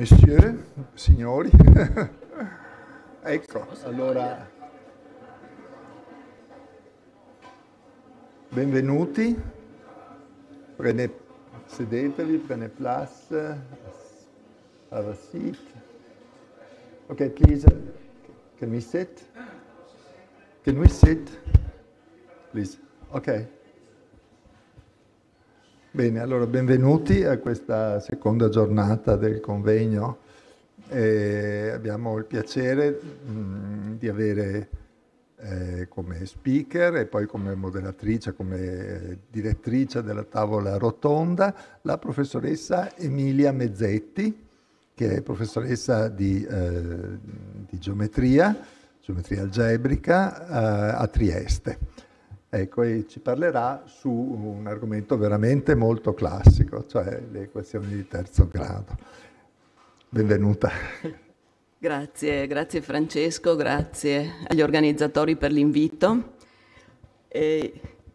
Messieurs, signori, ecco, allora, benvenuti, sedetevi, prenez place, have a seat. Okay, please, can we sit? Can we sit? Please, ok. Bene, allora benvenuti a questa seconda giornata del convegno. Abbiamo il piacere di avere come speaker e poi come moderatrice, come direttrice della tavola rotonda, la professoressa Emilia Mezzetti, che è professoressa di geometria algebrica a Trieste. Ecco, e ci parlerà su un argomento veramente molto classico, cioè le equazioni di terzo grado. Benvenuta. Grazie, grazie Francesco, grazie agli organizzatori per l'invito.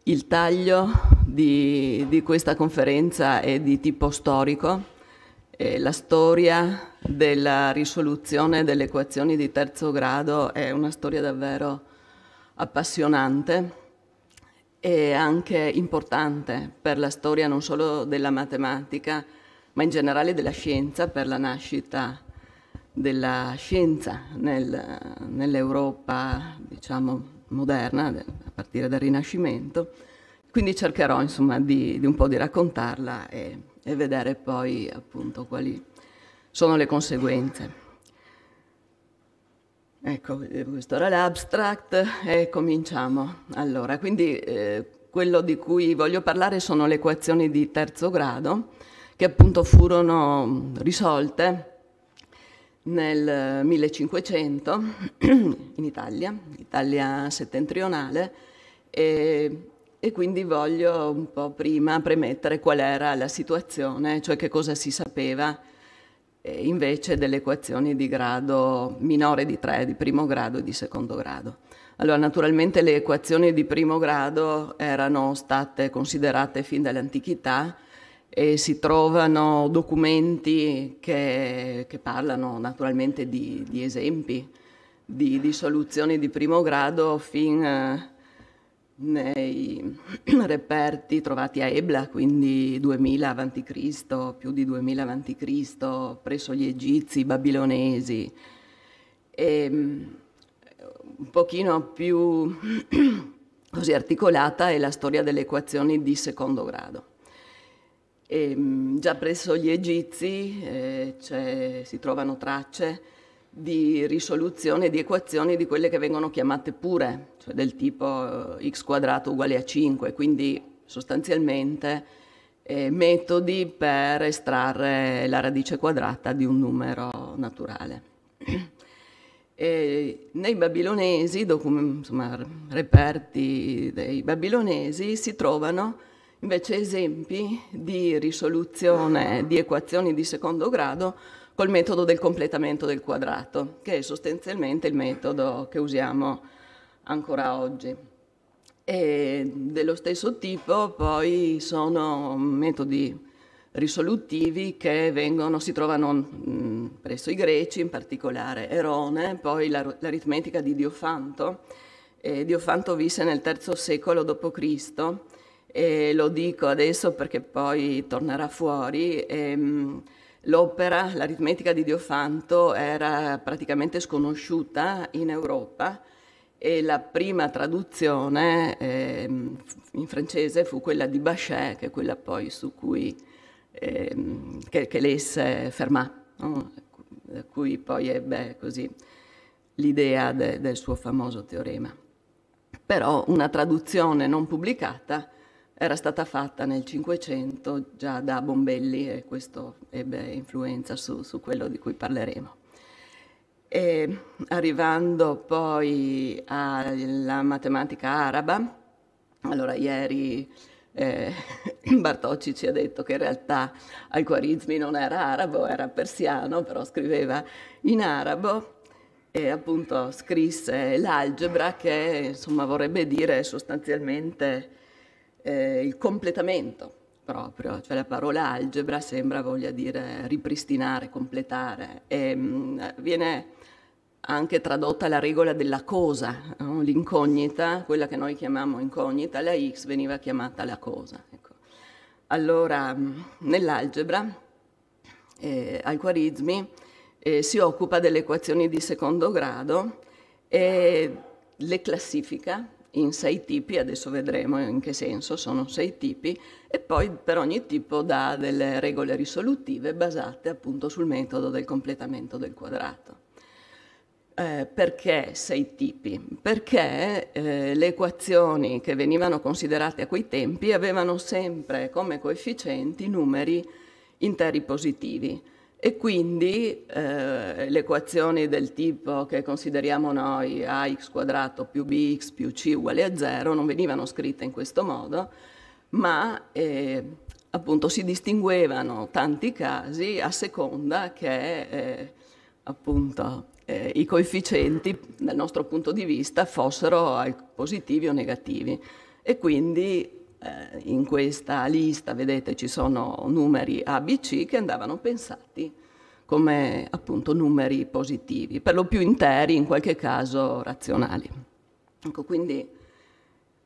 Il taglio di questa conferenza è di tipo storico, la storia della risoluzione delle equazioni di terzo grado è una storia davvero appassionante. È anche importante per la storia non solo della matematica, ma in generale della scienza, per la nascita della scienza nell'Europa, diciamo, moderna, a partire dal Rinascimento. Quindi cercherò, insomma, di un po' di raccontarla e vedere poi, appunto, quali sono le conseguenze. Ecco, questo era l'abstract e cominciamo. Allora, quindi quello di cui voglio parlare sono le equazioni di terzo grado, che appunto furono risolte nel 1500 in Italia, Italia settentrionale, e quindi voglio un po' prima premettere qual era la situazione, cioè che cosa si sapeva invece delle equazioni di grado minore di 3, di primo grado e di secondo grado. Allora, naturalmente le equazioni di primo grado erano state considerate fin dall'antichità e si trovano documenti che parlano naturalmente di esempi, di soluzioni di primo grado fin nei reperti trovati a Ebla, quindi 2000 a.C., più di 2000 a.C., presso gli egizi, i babilonesi. E un pochino più così articolata è la storia delle equazioni di secondo grado. E già presso gli egizi si trovano tracce di risoluzione di equazioni di quelle che vengono chiamate pure, cioè del tipo x quadrato uguale a 5, quindi sostanzialmente metodi per estrarre la radice quadrata di un numero naturale. E nei babilonesi, insomma, reperti dei babilonesi, si trovano invece esempi di risoluzione di equazioni di secondo grado col metodo del completamento del quadrato, che è sostanzialmente il metodo che usiamo ancora oggi. E dello stesso tipo poi sono metodi risolutivi che si trovano presso i greci, in particolare Erone, poi l'aritmetica di Diofanto. Diofanto visse nel III secolo d.C., e lo dico adesso perché poi tornerà fuori. L'opera, l'aritmetica di Diofanto, era praticamente sconosciuta in Europa e la prima traduzione in francese fu quella di Bachet, che è quella poi su cui che lesse Fermat, no? Da cui poi ebbe così l'idea del suo famoso teorema. Però una traduzione non pubblicata era stata fatta nel 500 già da Bombelli, e questo ebbe influenza su quello di cui parleremo. E arrivando poi alla matematica araba, allora ieri Bartocci ci ha detto che in realtà al-Khwarizmi non era arabo, era persiano, però scriveva in arabo. E appunto scrisse l'algebra, che insomma vorrebbe dire sostanzialmente il completamento proprio, cioè la parola algebra sembra voglia dire ripristinare, completare, e viene anche tradotta la regola della cosa, no? L'incognita, quella che noi chiamiamo incognita, la x veniva chiamata la cosa. Ecco. Allora, nell'algebra, al-Khwarizmi si occupa delle equazioni di secondo grado e le classifica in 6 tipi, adesso vedremo in che senso sono 6 tipi, e poi per ogni tipo dà delle regole risolutive basate appunto sul metodo del completamento del quadrato. Perché 6 tipi? Perché le equazioni che venivano considerate a quei tempi avevano sempre come coefficienti numeri interi positivi, e quindi le equazioni del tipo che consideriamo noi ax quadrato più bx più c uguale a 0 non venivano scritte in questo modo, ma appunto si distinguevano tanti casi a seconda che appunto i coefficienti dal nostro punto di vista fossero positivi o negativi, e quindi in questa lista vedete ci sono numeri A, B, C che andavano pensati come appunto numeri positivi, per lo più interi, in qualche caso razionali. Ecco, quindi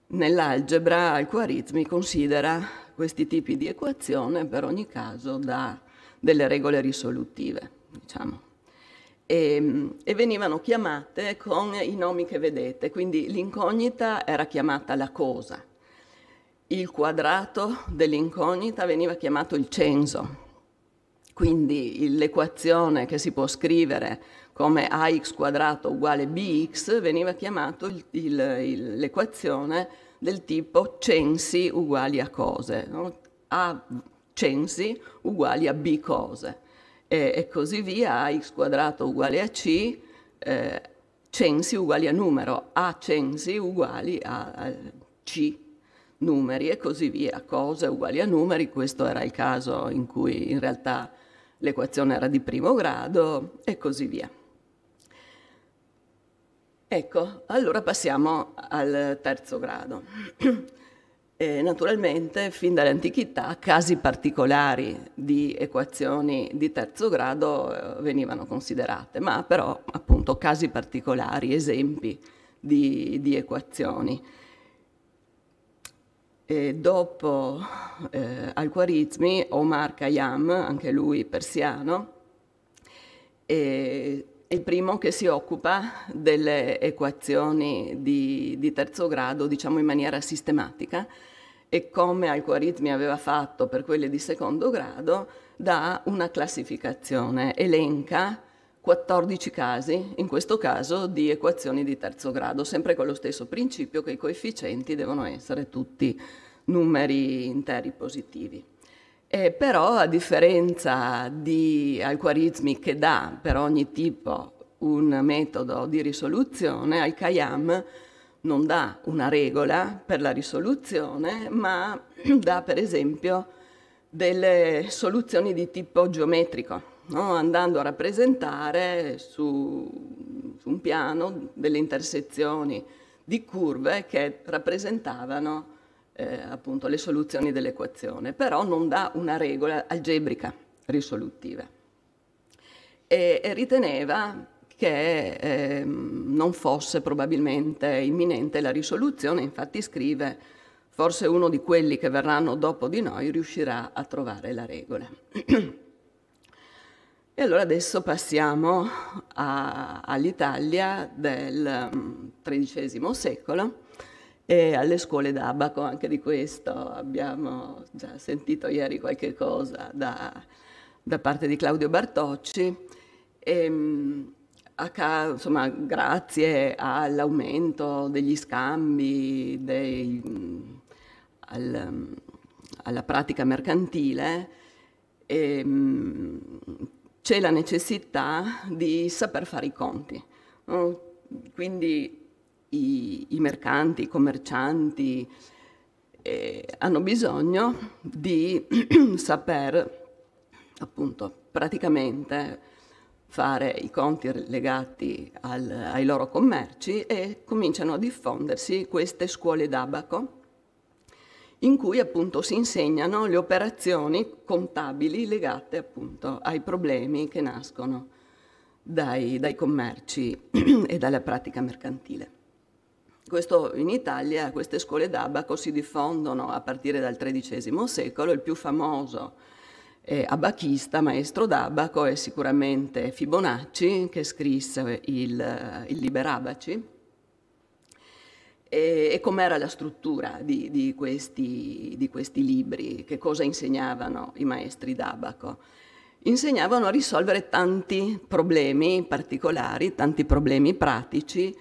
nell'algebra al-Khwarizmi considera questi tipi di equazione, per ogni caso dà delle regole risolutive, diciamo. E venivano chiamate con i nomi che vedete, quindi l'incognita era chiamata la cosa, il quadrato dell'incognita veniva chiamato il censo, quindi l'equazione che si può scrivere come ax quadrato uguale bx veniva chiamato l'equazione del tipo censi uguali a cose, no? A censi uguali a b cose. E così via, ax quadrato uguale a c, censi uguali a numero, a censi uguali a c numeri, e così via, cose uguali a numeri. Questo era il caso in cui in realtà l'equazione era di primo grado, e così via. Ecco, allora passiamo al terzo grado. E naturalmente fin dall'antichità casi particolari di equazioni di terzo grado venivano considerate, ma però appunto casi particolari, esempi di equazioni. E dopo al-Khwarizmi, Omar Khayyam, anche lui persiano, è il primo che si occupa delle equazioni di terzo grado, diciamo in maniera sistematica, e come al-Khwarizmi aveva fatto per quelle di secondo grado, dà una classificazione, elenca 14 casi, in questo caso di equazioni di terzo grado, sempre con lo stesso principio che i coefficienti devono essere tutti numeri interi positivi. Però, a differenza di al-Khwarizmi che dà per ogni tipo un metodo di risoluzione, al-Khayyam non dà una regola per la risoluzione, ma dà per esempio delle soluzioni di tipo geometrico, no? Andando a rappresentare su un piano delle intersezioni di curve che rappresentavano appunto le soluzioni dell'equazione, però non dà una regola algebrica risolutiva, e riteneva che non fosse probabilmente imminente la risoluzione. Infatti scrive: forse uno di quelli che verranno dopo di noi riuscirà a trovare la regola. E allora adesso passiamo all'Italia del XIII secolo e alle scuole d'abaco. Anche di questo abbiamo già sentito ieri qualche cosa da parte di Claudio Bartocci, insomma, grazie all'aumento degli scambi, alla pratica mercantile, c'è la necessità di saper fare i conti, no? Quindi i mercanti, i commercianti hanno bisogno di saper appunto praticamente fare i conti legati ai loro commerci, e cominciano a diffondersi queste scuole d'abaco in cui appunto si insegnano le operazioni contabili legate appunto ai problemi che nascono dai commerci e dalla pratica mercantile. Questo in Italia, queste scuole d'abaco si diffondono a partire dal XIII secolo. Il più famoso abachista, maestro d'abaco, è sicuramente Fibonacci, che scrisse il Liber Abaci. E com'era la struttura di questi libri, che cosa insegnavano i maestri d'abaco? Insegnavano a risolvere tanti problemi particolari, tanti problemi pratici,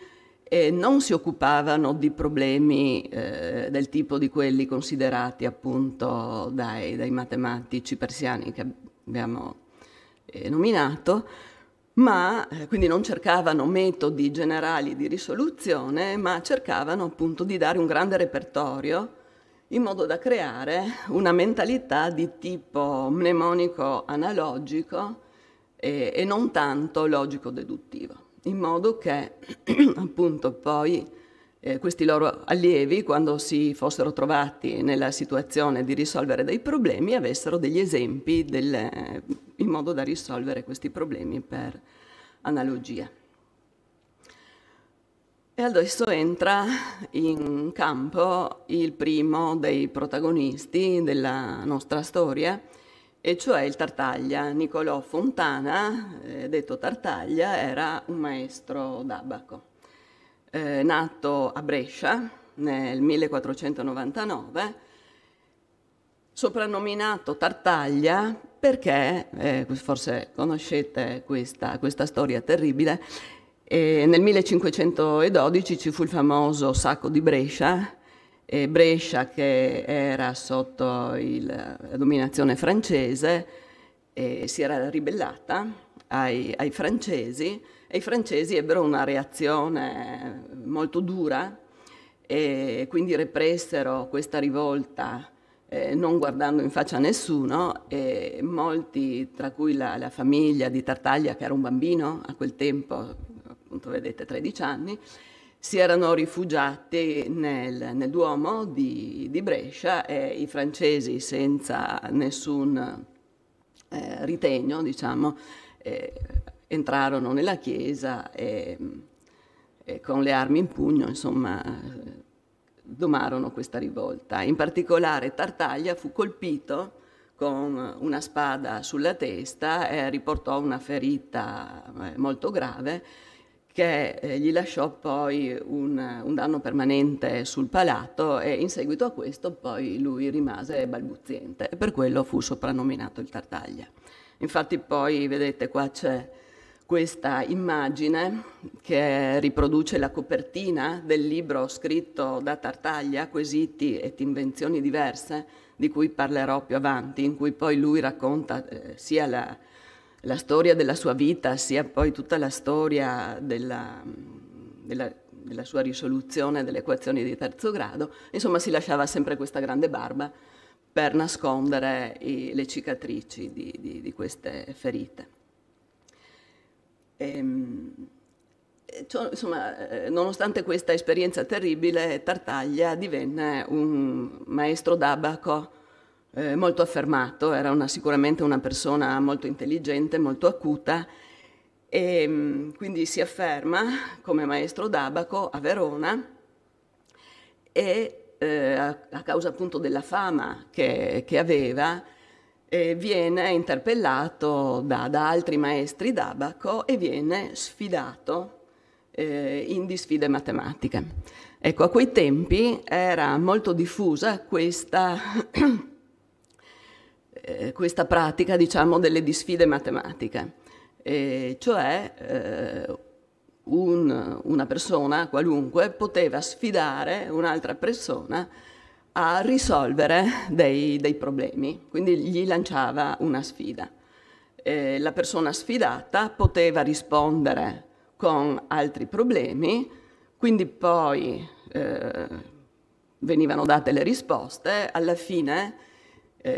e non si occupavano di problemi del tipo di quelli considerati appunto dai matematici persiani che abbiamo nominato, ma quindi non cercavano metodi generali di risoluzione, ma cercavano appunto di dare un grande repertorio in modo da creare una mentalità di tipo mnemonico analogico e non tanto logico-deduttivo, in modo che appunto poi questi loro allievi, quando si fossero trovati nella situazione di risolvere dei problemi, avessero degli esempi in modo da risolvere questi problemi per analogia. E adesso entra in campo il primo dei protagonisti della nostra storia, e cioè il Tartaglia. Nicolò Fontana, detto Tartaglia, era un maestro d'abaco. Nato a Brescia nel 1499, soprannominato Tartaglia perché, forse conoscete questa storia terribile, nel 1512 ci fu il famoso Sacco di Brescia, Brescia che era sotto la dominazione francese, si era ribellata ai francesi, e i francesi ebbero una reazione molto dura e quindi repressero questa rivolta non guardando in faccia a nessuno, e molti, tra cui la famiglia di Tartaglia, che era un bambino a quel tempo, appunto vedete 13 anni, si erano rifugiati nel Duomo di Brescia, e i francesi, senza nessun ritegno, diciamo, entrarono nella chiesa e con le armi in pugno, insomma, domarono questa rivolta. In particolare Tartaglia fu colpito con una spada sulla testa e riportò una ferita molto grave che gli lasciò poi un danno permanente sul palato, e in seguito a questo poi lui rimase balbuziente, e per quello fu soprannominato il Tartaglia. Infatti poi vedete qua c'è questa immagine che riproduce la copertina del libro scritto da Tartaglia, Quesiti e invenzioni diverse, di cui parlerò più avanti, in cui poi lui racconta sia la storia della sua vita, sia poi tutta la storia della sua risoluzione delle equazioni di terzo grado. Insomma, si lasciava sempre questa grande barba per nascondere le cicatrici di queste ferite. Insomma, nonostante questa esperienza terribile, Tartaglia divenne un maestro d'abaco molto affermato. Era sicuramente una persona molto intelligente, molto acuta, e quindi si afferma come maestro d'abaco a Verona, e a causa appunto della fama che aveva, viene interpellato da altri maestri d'abaco e viene sfidato in sfide matematiche. Ecco, a quei tempi era molto diffusa questa pratica, diciamo, delle disfide matematiche, cioè una persona qualunque poteva sfidare un'altra persona a risolvere dei problemi, quindi gli lanciava una sfida. La persona sfidata poteva rispondere con altri problemi, quindi poi venivano date le risposte, alla fine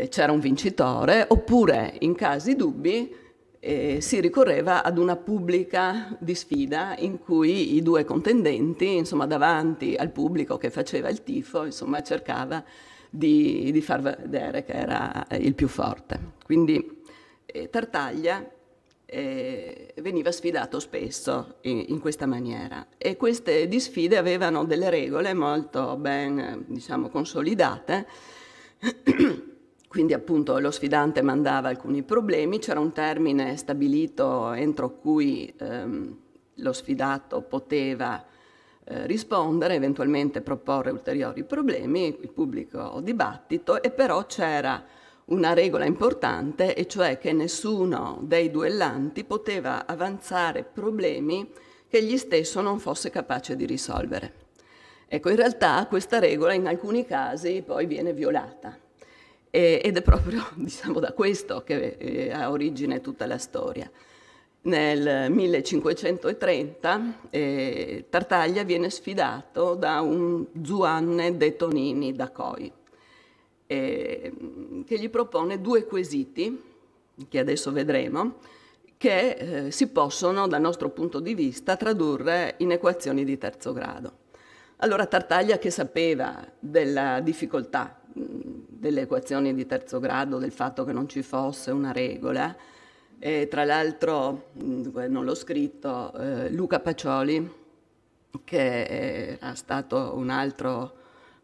c'era un vincitore, oppure in casi dubbi si ricorreva ad una pubblica disfida in cui i due contendenti, insomma, davanti al pubblico che faceva il tifo, insomma, cercava di far vedere che era il più forte. Quindi Tartaglia veniva sfidato spesso in questa maniera, e queste disfide avevano delle regole molto ben, diciamo, consolidate. Quindi appunto lo sfidante mandava alcuni problemi, c'era un termine stabilito entro cui lo sfidato poteva rispondere, eventualmente proporre ulteriori problemi, il pubblico dibattito, e però c'era una regola importante, e cioè che nessuno dei duellanti poteva avanzare problemi che egli stesso non fosse capace di risolvere. Ecco, in realtà questa regola in alcuni casi poi viene violata. Ed è proprio, diciamo, da questo che ha origine tutta la storia. Nel 1530 Tartaglia viene sfidato da un Zuanne de Tonini da Coi, che gli propone due quesiti, che adesso vedremo, che si possono, dal nostro punto di vista, tradurre in equazioni di terzo grado. Allora Tartaglia, che sapeva della difficoltà delle equazioni di terzo grado, del fatto che non ci fosse una regola, e tra l'altro, non l'ho scritto, Luca Pacioli, che era stato un altro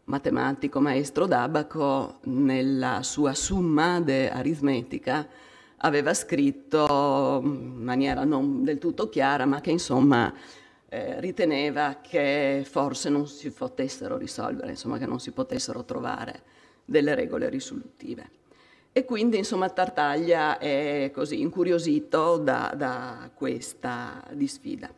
matematico maestro d'abaco, nella sua Summa de Aritmetica aveva scritto in maniera non del tutto chiara, ma che insomma riteneva che forse non si potessero risolvere, insomma che non si potessero trovare delle regole risolutive. E quindi, insomma, Tartaglia è così incuriosito da questa disfida.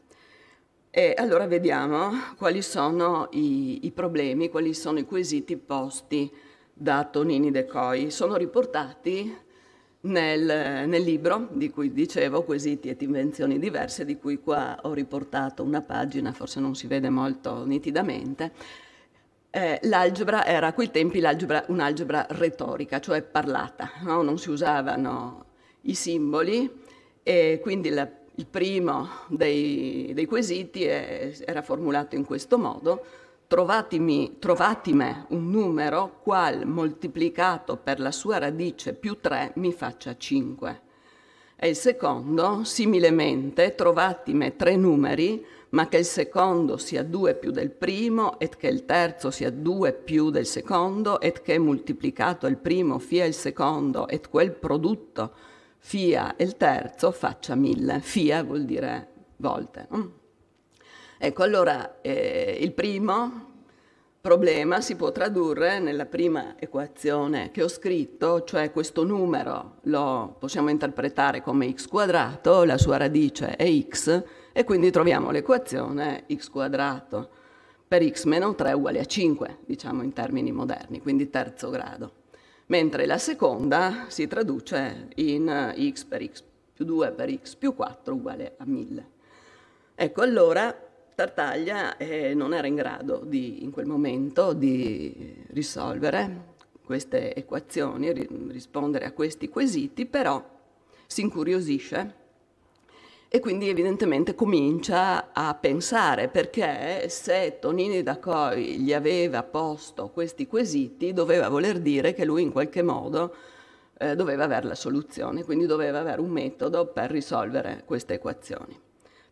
E allora vediamo quali sono i problemi, quali sono i quesiti posti da Tonini de Coi. Sono riportati nel libro di cui dicevo, Quesiti e invenzioni diverse, di cui qua ho riportato una pagina, forse non si vede molto nitidamente. L'algebra era a quei tempi un'algebra retorica, cioè parlata, no? Non si usavano i simboli, e quindi il primo dei quesiti era formulato in questo modo: trovatime un numero qual moltiplicato per la sua radice più 3 mi faccia 5. E il secondo, similemente, trovatime tre numeri, ma che il secondo sia 2 più del primo, e che il terzo sia 2 più del secondo, e che moltiplicato il primo fia il secondo, e quel prodotto fia il terzo, faccia 1000. Fia vuol dire volte. Ecco, allora il primo problema si può tradurre nella prima equazione che ho scritto, cioè questo numero lo possiamo interpretare come x quadrato, la sua radice è x, e quindi troviamo l'equazione x quadrato per x meno 3 uguale a 5, diciamo in termini moderni, quindi terzo grado. Mentre la seconda si traduce in x per x più 2 per x più 4 uguale a 1000. Ecco, allora Tartaglia non era in grado in quel momento di risolvere queste equazioni, rispondere a questi quesiti, però si incuriosisce e quindi evidentemente comincia a pensare, perché se Tonini da Coi gli aveva posto questi quesiti doveva voler dire che lui in qualche modo doveva avere la soluzione, quindi doveva avere un metodo per risolvere queste equazioni.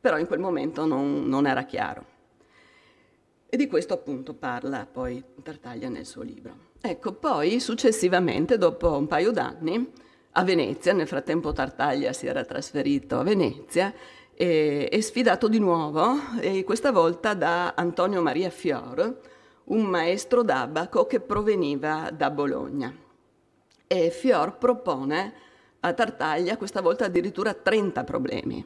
Però in quel momento non era chiaro. E di questo appunto parla poi Tartaglia nel suo libro. Ecco, poi successivamente, dopo un paio d'anni, a Venezia, nel frattempo Tartaglia si era trasferito a Venezia, e sfidato di nuovo, e questa volta da Antonio Maria Fior, un maestro d'abaco che proveniva da Bologna. E Fior propone a Tartaglia questa volta addirittura 30 problemi.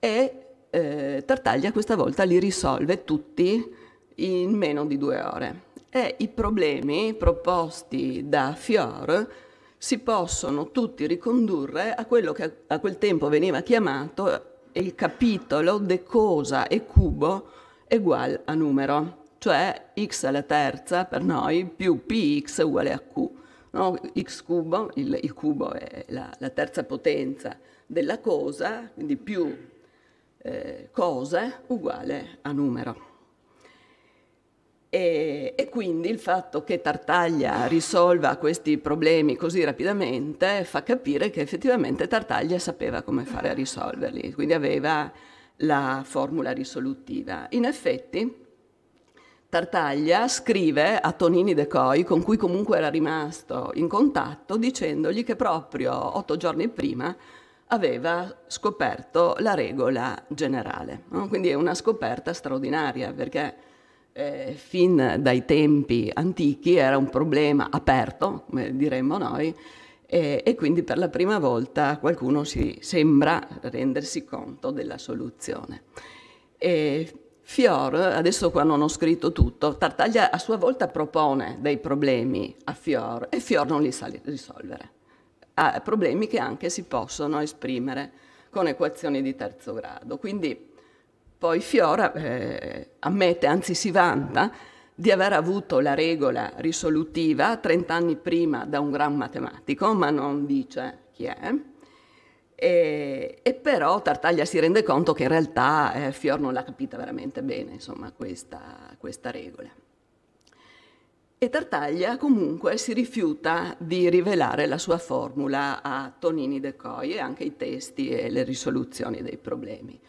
E Tartaglia questa volta li risolve tutti in meno di 2 ore. E i problemi proposti da Fior si possono tutti ricondurre a quello che a quel tempo veniva chiamato il capitolo de cosa e cubo uguale a numero, cioè x alla terza per noi più px uguale a q. No? X cubo, il cubo è la terza potenza della cosa, quindi più cose uguale a numero. E quindi il fatto che Tartaglia risolva questi problemi così rapidamente fa capire che effettivamente Tartaglia sapeva come fare a risolverli, quindi aveva la formula risolutiva. In effetti Tartaglia scrive a Tonini da Coi, con cui comunque era rimasto in contatto, dicendogli che proprio 8 giorni prima aveva scoperto la regola generale, no? Quindi è una scoperta straordinaria, perché fin dai tempi antichi era un problema aperto, come diremmo noi, e quindi per la prima volta qualcuno si sembra rendersi conto della soluzione. Fior, adesso qua non ho scritto tutto, Tartaglia a sua volta propone dei problemi a Fior e Fior non li sa risolvere. Ha problemi che anche si possono esprimere con equazioni di terzo grado, quindi poi Fior ammette, anzi si vanta, di aver avuto la regola risolutiva 30 anni prima da un gran matematico, ma non dice chi è. E però Tartaglia si rende conto che in realtà Fior non l'ha capita veramente bene, insomma, questa regola. E Tartaglia comunque si rifiuta di rivelare la sua formula a Tonini da Coi e anche i testi e le risoluzioni dei problemi.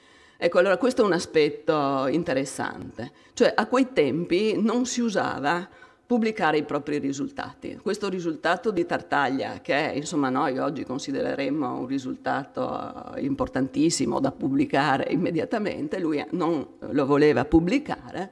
Ecco, allora questo è un aspetto interessante, cioè a quei tempi non si usava pubblicare i propri risultati. Questo risultato di Tartaglia, che insomma noi oggi considereremmo un risultato importantissimo da pubblicare immediatamente, lui non lo voleva pubblicare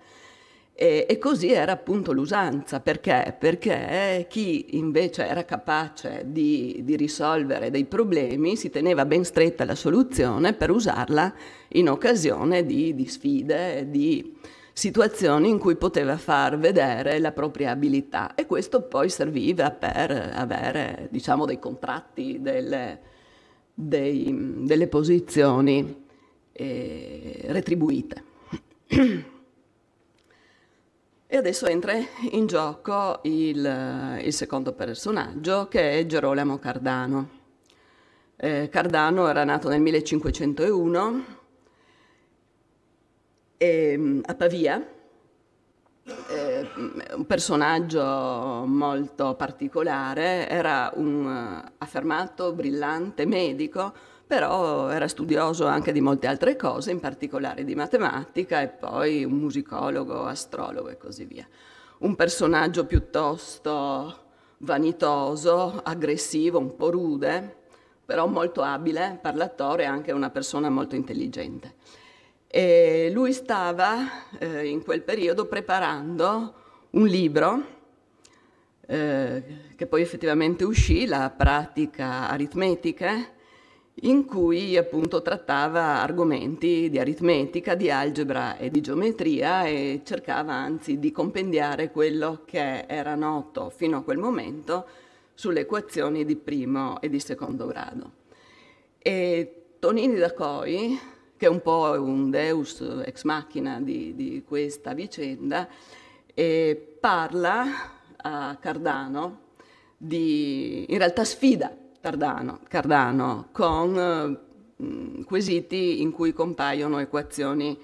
e così era appunto l'usanza. Perché? Perché chi invece era capace di risolvere dei problemi si teneva ben stretta la soluzione per usarla in occasione di sfide, di situazioni in cui poteva far vedere la propria abilità, e questo poi serviva per avere, diciamo, dei contratti, delle posizioni retribuite. E adesso entra in gioco il secondo personaggio, che è Gerolamo Cardano. Cardano era nato nel 1501 a Pavia, un personaggio molto particolare, era un affermato, brillante medico, però era studioso anche di molte altre cose, in particolare di matematica, e poi un musicologo, astrologo e così via. Un personaggio piuttosto vanitoso, aggressivo, un po' rude, però molto abile, parlatore e anche una persona molto intelligente. E lui stava in quel periodo preparando un libro che poi effettivamente uscì, La Pratica Aritmetica, in cui appunto trattava argomenti di aritmetica, di algebra e di geometria, e cercava anzi di compendiare quello che era noto fino a quel momento sulle equazioni di primo e di secondo grado. E Tonini da Coi, che è un po' un deus ex machina di questa vicenda, parla a Cardano, in realtà sfida Cardano con quesiti in cui compaiono equazioni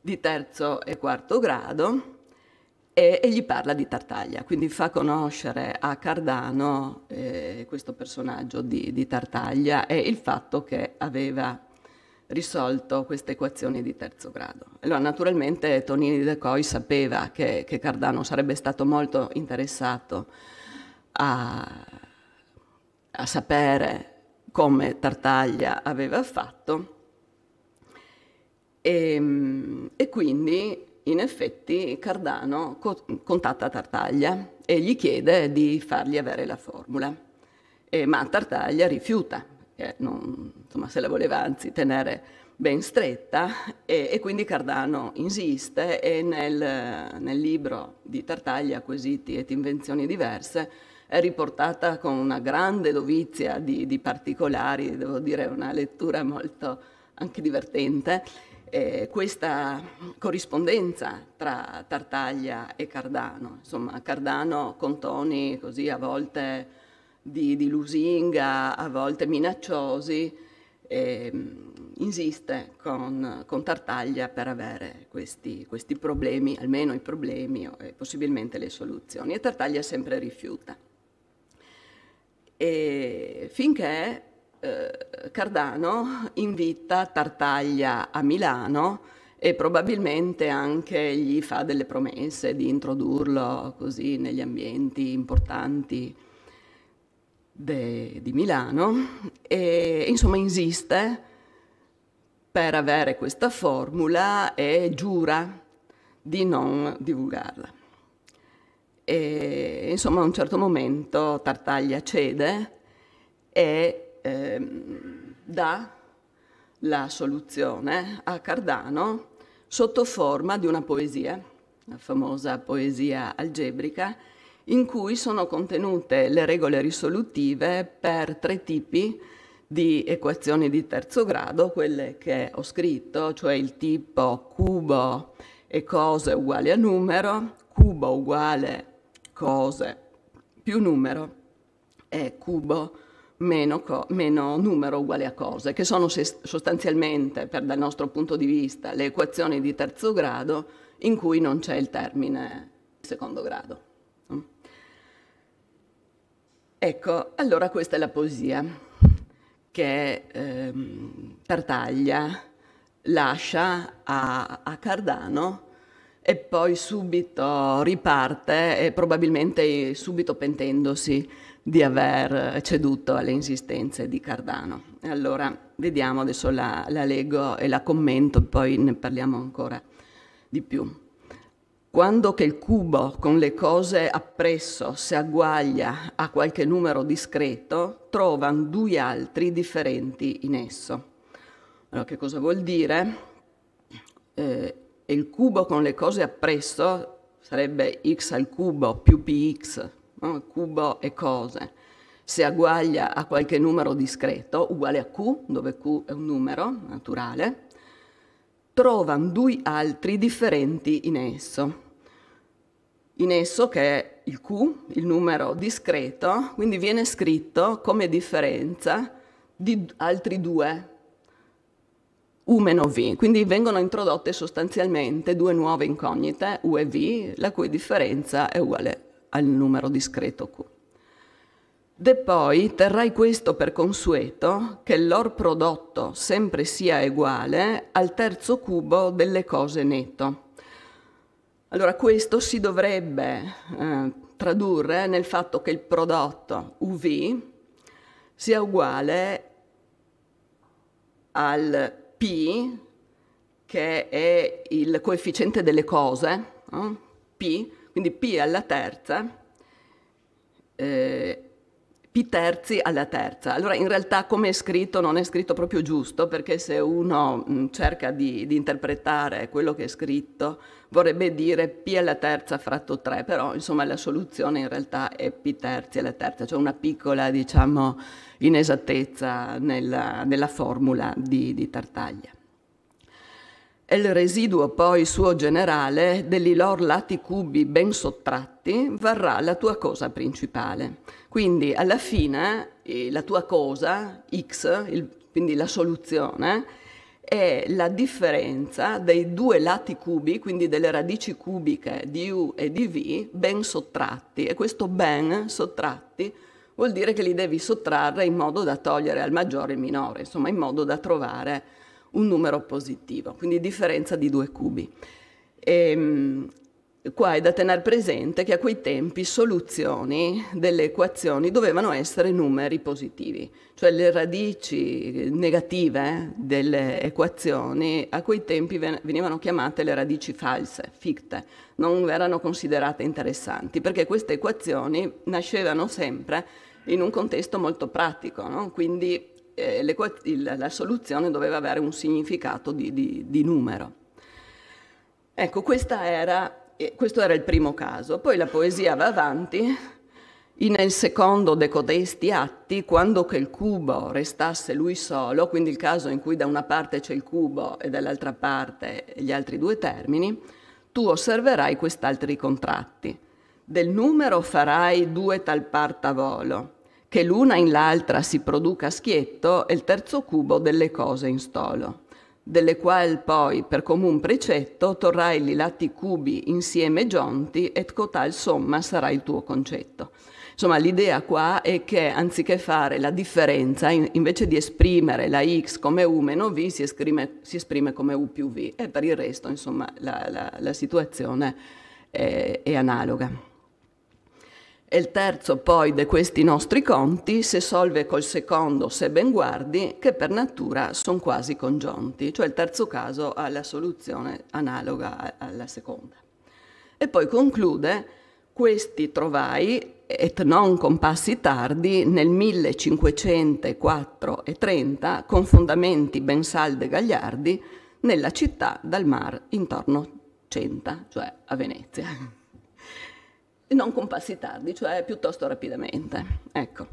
di terzo e quarto grado, e gli parla di Tartaglia, quindi fa conoscere a Cardano questo personaggio di Tartaglia e il fatto che aveva risolto queste equazioni di terzo grado. Allora, naturalmente Tonini da Coi sapeva che Cardano sarebbe stato molto interessato a sapere come Tartaglia aveva fatto, e quindi in effetti Cardano contatta Tartaglia e gli chiede di fargli avere la formula, ma Tartaglia rifiuta, che insomma, se la voleva anzi tenere ben stretta, e quindi Cardano insiste, e nel libro di Tartaglia, Quesiti e invenzioni diverse, è riportata con una grande dovizia di particolari, devo dire una lettura molto anche divertente, questa corrispondenza tra Tartaglia e Cardano. Insomma, Cardano con toni così a volte di lusinga, a volte minacciosi, insiste con Tartaglia per avere questi problemi, almeno i problemi e possibilmente le soluzioni, e Tartaglia sempre rifiuta. E finché Cardano invita Tartaglia a Milano e probabilmente anche gli fa delle promesse di introdurlo così negli ambienti importanti di Milano, e insomma insiste per avere questa formula e giura di non divulgarla. E, insomma, a un certo momento Tartaglia cede e dà la soluzione a Cardano sotto forma di una poesia, la famosa poesia algebrica, in cui sono contenute le regole risolutive per 3 tipi di equazioni di terzo grado, quelle che ho scritto, cioè il tipo cubo e cose uguali a numero, cubo uguale cose più numero e cubo meno numero uguale a cose, che sono sostanzialmente, dal nostro punto di vista, le equazioni di terzo grado in cui non c'è il termine secondo grado. Ecco, allora questa è la poesia che Tartaglia lascia a Cardano e poi subito riparte, e probabilmente subito pentendosi di aver ceduto alle insistenze di Cardano. Allora vediamo, adesso la leggo e la commento, poi ne parliamo ancora di più. Quando che il cubo con le cose appresso si agguaglia a qualche numero discreto, trovan due altri differenti in esso. Allora, che cosa vuol dire? Il cubo con le cose appresso sarebbe x al cubo più px, no? Cubo e cose. Si agguaglia a qualche numero discreto, uguale a q, dove q è un numero naturale, trovan due altri differenti in esso. In esso, che è il Q, il numero discreto, quindi viene scritto come differenza di altri 2, U meno V. Quindi vengono introdotte sostanzialmente 2 nuove incognite, U e V, la cui differenza è uguale al numero discreto Q. De poi terrai questo per consueto, che lor prodotto sempre sia uguale al terzo cubo delle cose netto. Allora questo si dovrebbe tradurre nel fatto che il prodotto UV sia uguale al P, che è il coefficiente delle cose, no? P, quindi P alla terza, P terzi alla terza. Allora in realtà come è scritto non è scritto proprio giusto, perché se uno cerca di interpretare quello che è scritto vorrebbe dire P alla terza fratto 3, però insomma la soluzione in realtà è P terzi alla terza, cioè una piccola, diciamo, inesattezza nella formula di Tartaglia. E il residuo poi suo generale degli lor lati cubi ben sottratti varrà la tua cosa principale. Quindi alla fine la tua cosa, x, quindi la soluzione, è la differenza dei 2 lati cubi, quindi delle radici cubiche di u e di v, ben sottratti. E questo ben sottratti vuol dire che li devi sottrarre in modo da togliere al maggiore e al minore, insomma in modo da trovare un numero positivo, quindi differenza di 2 cubi. E qua è da tenere presente che a quei tempi soluzioni delle equazioni dovevano essere numeri positivi, cioè le radici negative delle equazioni a quei tempi venivano chiamate le radici false, ficte, non erano considerate interessanti, perché queste equazioni nascevano sempre in un contesto molto pratico, no? Quindi la soluzione doveva avere un significato di numero. Ecco, questo era il primo caso. Poi la poesia va avanti. Nel secondo de codesti atti, quando che il cubo restasse lui solo, quindi il caso in cui da una parte c'è il cubo e dall'altra parte gli altri 2 termini, tu osserverai quest'altri contratti. Del numero farai 2 tal parte a volo, che l'una in l'altra si produca schietto e il terzo cubo delle cose in stolo, delle qual poi per comun precetto torrai li lati cubi insieme giunti et cotal somma sarà il tuo concetto. Insomma, l'idea qua è che anziché fare la differenza, invece di esprimere la x come u meno v, si esprime come u più v, e per il resto insomma la situazione è analoga. E il terzo poi di questi nostri conti si solve col secondo, se ben guardi, che per natura sono quasi congiunti, cioè il terzo caso ha la soluzione analoga alla seconda. E poi conclude: questi trovai, et non con passi tardi, nel 1504 e 30, con fondamenti ben salde gagliardi, nella città dal mar intorno Centa, cioè a Venezia. E non con passi tardi, cioè piuttosto rapidamente. Ecco.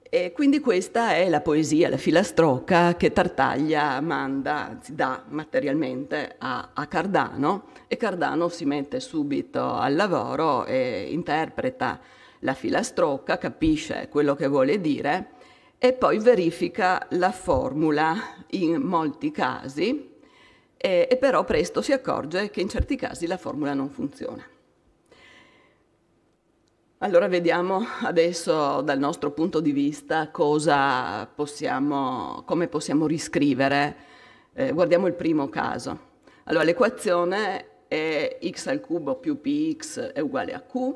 E quindi questa è la poesia, la filastrocca che Tartaglia manda, anzi dà materialmente a Cardano, e Cardano si mette subito al lavoro e interpreta la filastrocca, capisce quello che vuole dire e poi verifica la formula in molti casi, e però presto si accorge che in certi casi la formula non funziona. Allora vediamo adesso dal nostro punto di vista come possiamo riscrivere. Guardiamo il primo caso. Allora l'equazione è x al cubo più px è uguale a q,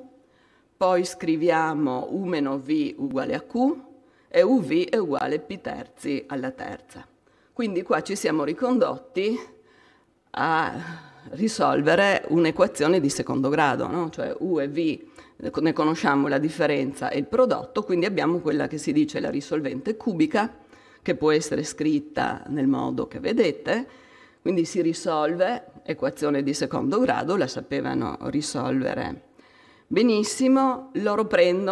poi scriviamo u meno v uguale a q e uv è uguale a p terzi alla terza. Quindi qua ci siamo ricondotti a risolvere un'equazione di secondo grado, no? Cioè u e v ne conosciamo la differenza e il prodotto, quindi abbiamo quella che si dice la risolvente cubica, che può essere scritta nel modo che vedete, quindi si risolve, equazione di secondo grado, la sapevano risolvere benissimo, loro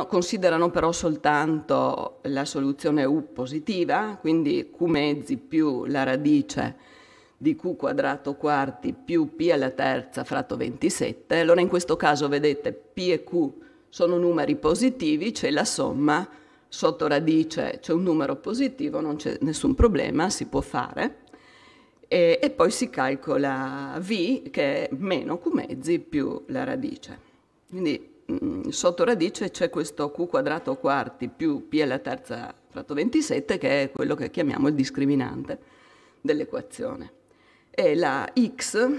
considerano però soltanto la soluzione u positiva, quindi q mezzi più la radice di q quadrato quarti più p alla terza fratto 27, allora in questo caso vedete p e q sono numeri positivi, c'è la somma, sotto radice c'è un numero positivo, non c'è nessun problema, si può fare, e poi si calcola v che è meno q mezzi più la radice, quindi sotto radice c'è questo q quadrato quarti più p alla terza fratto 27 che è quello che chiamiamo il discriminante dell'equazione. E la x,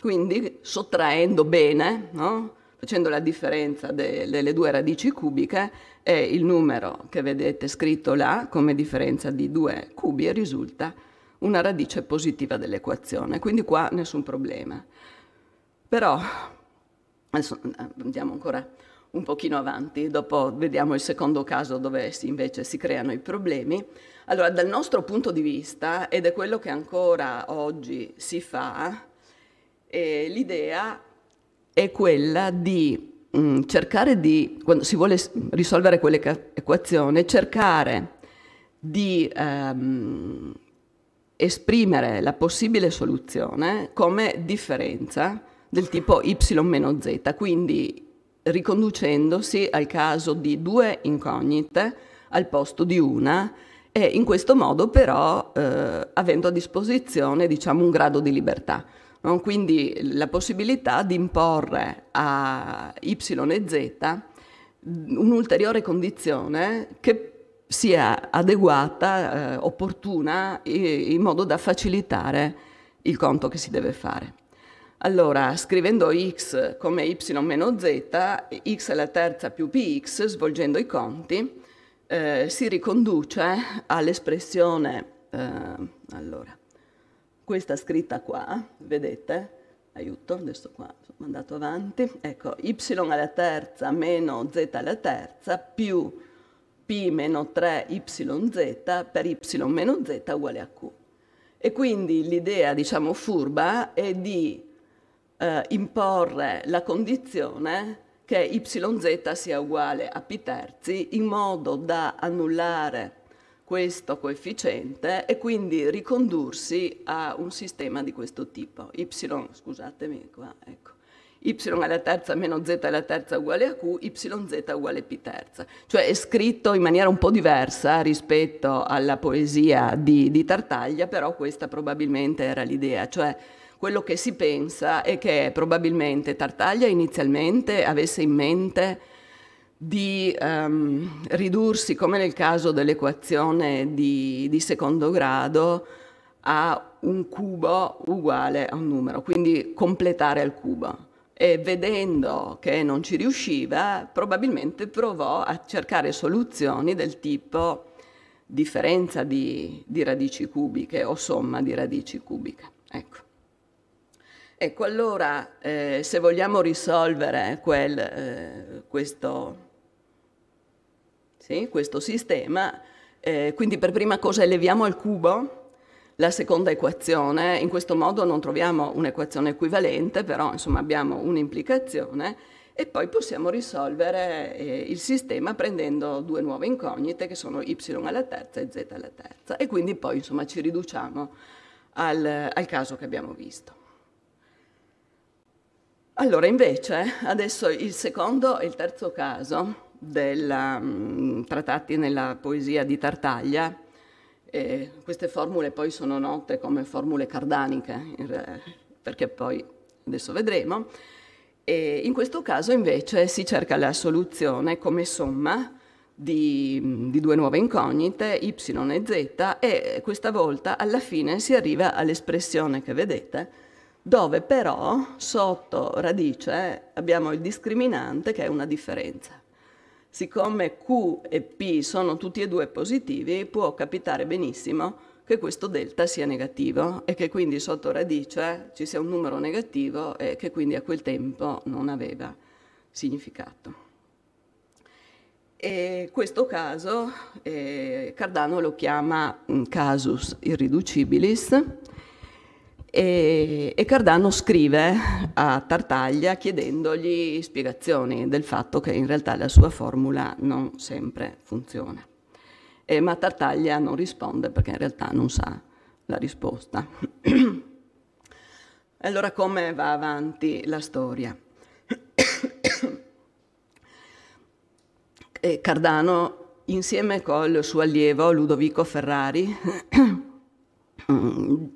quindi sottraendo bene, no? Facendo la differenza delle due radici cubiche, è il numero che vedete scritto là come differenza di due cubi e risulta una radice positiva dell'equazione, quindi qua nessun problema. Però, adesso andiamo ancora un pochino avanti, dopo vediamo il secondo caso dove invece si creano i problemi. Allora, dal nostro punto di vista, ed è quello che ancora oggi si fa, l'idea è quella di cercare di, quando si vuole risolvere quell'equazione, cercare di esprimere la possibile soluzione come differenza del tipo y meno z, quindi riconducendosi al caso di due incognite al posto di una, e in questo modo però avendo a disposizione, diciamo, un grado di libertà, no? Quindi la possibilità di imporre a y e z un'ulteriore condizione che sia adeguata, opportuna, in modo da facilitare il conto che si deve fare. Allora, scrivendo x come y meno z, x alla terza più px, svolgendo i conti, si riconduce all'espressione, allora, questa scritta qua, vedete, aiuto, adesso qua sono andato avanti, ecco, y alla terza meno z alla terza più p meno 3yz per y meno z uguale a q. E quindi l'idea, diciamo, furba è di imporre la condizione che yz sia uguale a p terzi in modo da annullare questo coefficiente e quindi ricondursi a un sistema di questo tipo. Y, scusatemi qua, ecco. y alla terza meno z alla terza uguale a q, yz uguale p terza. Cioè è scritto in maniera un po' diversa rispetto alla poesia di Tartaglia, però questa probabilmente era l'idea, cioè quello che si pensa è che probabilmente Tartaglia inizialmente avesse in mente di ridursi, come nel caso dell'equazione di secondo grado, a un cubo uguale a un numero, quindi completare al cubo. E vedendo che non ci riusciva, probabilmente provò a cercare soluzioni del tipo differenza di radici cubiche o somma di radici cubiche. Ecco. Ecco, allora, se vogliamo risolvere questo sistema, quindi per prima cosa eleviamo al cubo la seconda equazione, in questo modo non troviamo un'equazione equivalente, però insomma abbiamo un'implicazione, e poi possiamo risolvere il sistema prendendo due nuove incognite che sono y alla terza e z alla terza, e quindi poi insomma ci riduciamo al caso che abbiamo visto. Allora, invece, adesso il secondo e il terzo caso trattati nella poesia di Tartaglia. Queste formule poi sono note come formule cardaniche, perché poi adesso vedremo. E in questo caso invece si cerca la soluzione come somma di due nuove incognite, y e z, e questa volta alla fine si arriva all'espressione che vedete, dove però sotto radice abbiamo il discriminante che è una differenza. Siccome Q e P sono tutti e due positivi, può capitare benissimo che questo delta sia negativo e che quindi sotto radice ci sia un numero negativo e che quindi a quel tempo non aveva significato. E questo caso Cardano lo chiama casus irriducibilis. E Cardano scrive a Tartaglia chiedendogli spiegazioni del fatto che in realtà la sua formula non sempre funziona. Ma Tartaglia non risponde perché in realtà non sa la risposta. Allora, come va avanti la storia? E Cardano, insieme col suo allievo Ludovico Ferrari,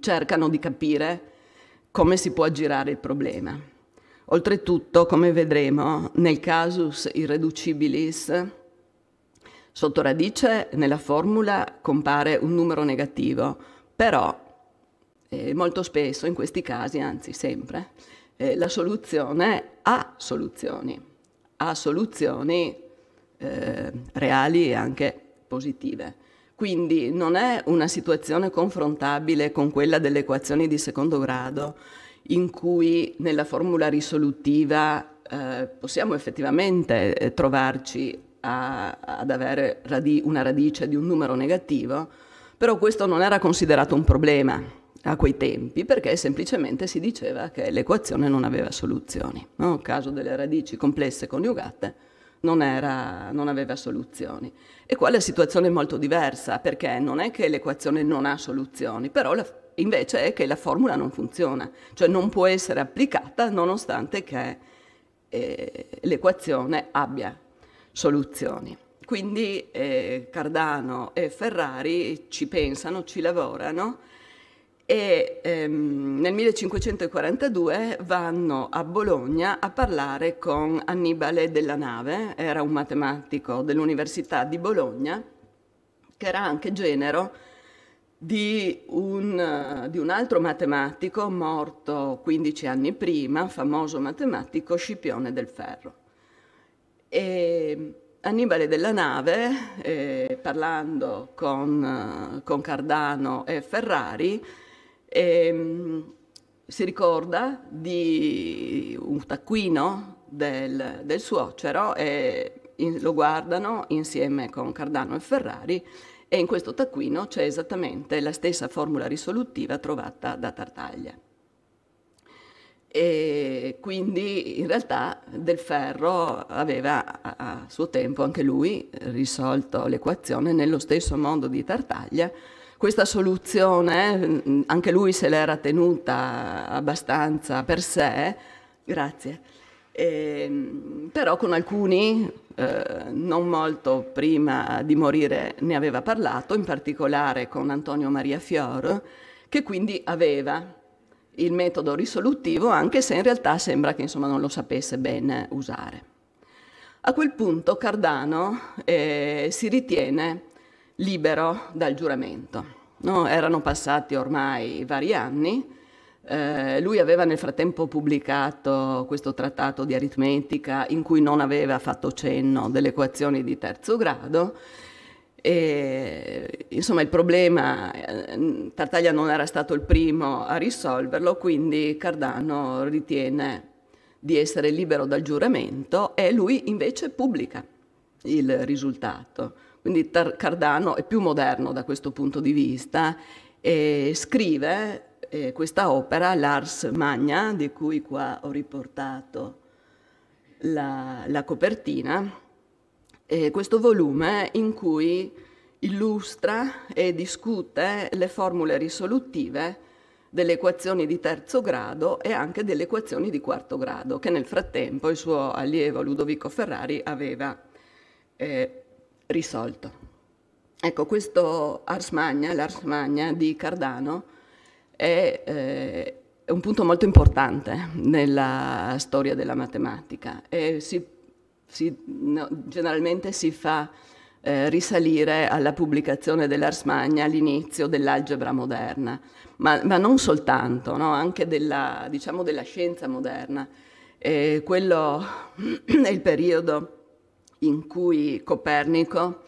cercano di capire come si può aggirare il problema. Oltretutto, come vedremo, nel casus irreducibilis, sotto radice nella formula compare un numero negativo, però molto spesso, in questi casi, anzi sempre, la soluzione ha soluzioni reali e anche positive. Quindi non è una situazione confrontabile con quella delle equazioni di secondo grado, in cui nella formula risolutiva possiamo effettivamente trovarci ad avere una radice di un numero negativo, però questo non era considerato un problema a quei tempi, perché semplicemente si diceva che l'equazione non aveva soluzioni. No? Il caso delle radici complesse coniugate non aveva soluzioni. E qua la situazione è molto diversa, perché non è che l'equazione non ha soluzioni, però invece è che la formula non funziona, cioè non può essere applicata nonostante che l'equazione abbia soluzioni. Quindi Cardano e Ferrari ci pensano, ci lavorano, e nel 1542 vanno a Bologna a parlare con Annibale della Nave, era un matematico dell'Università di Bologna, che era anche genero di un altro matematico morto 15 anni prima, famoso matematico Scipione del Ferro. E Annibale della Nave, parlando con Cardano e Ferrari, si ricorda di un taccuino del suocero e lo guardano insieme con Cardano e Ferrari, e in questo taccuino c'è esattamente la stessa formula risolutiva trovata da Tartaglia. E quindi in realtà Del Ferro aveva a suo tempo anche lui risolto l'equazione nello stesso modo di Tartaglia. Questa soluzione anche lui se l'era tenuta abbastanza per sé, Grazie. Però con alcuni, non molto prima di morire, ne aveva parlato, in particolare con Antonio Maria Fior, che quindi aveva il metodo risolutivo, anche se in realtà sembra che insomma non lo sapesse ben usare. A quel punto Cardano si ritiene libero dal giuramento, no? Erano passati ormai vari anni, lui aveva nel frattempo pubblicato questo trattato di aritmetica in cui non aveva fatto cenno delle equazioni di terzo grado e insomma il problema, Tartaglia non era stato il primo a risolverlo, quindi Cardano ritiene di essere libero dal giuramento e lui invece pubblica il risultato. Quindi Cardano è più moderno da questo punto di vista e scrive questa opera, l'Ars Magna, di cui qua ho riportato la copertina, questo volume in cui illustra e discute le formule risolutive delle equazioni di terzo grado e anche delle equazioni di quarto grado, che nel frattempo il suo allievo Ludovico Ferrari aveva risolto. Ecco, questo Ars Magna, l'Ars Magna di Cardano, è un punto molto importante nella storia della matematica e generalmente si fa risalire alla pubblicazione dell'Ars Magna all'inizio dell'algebra moderna, ma non soltanto, no? Anche della, diciamo, della scienza moderna. Quello è il periodo in cui Copernico,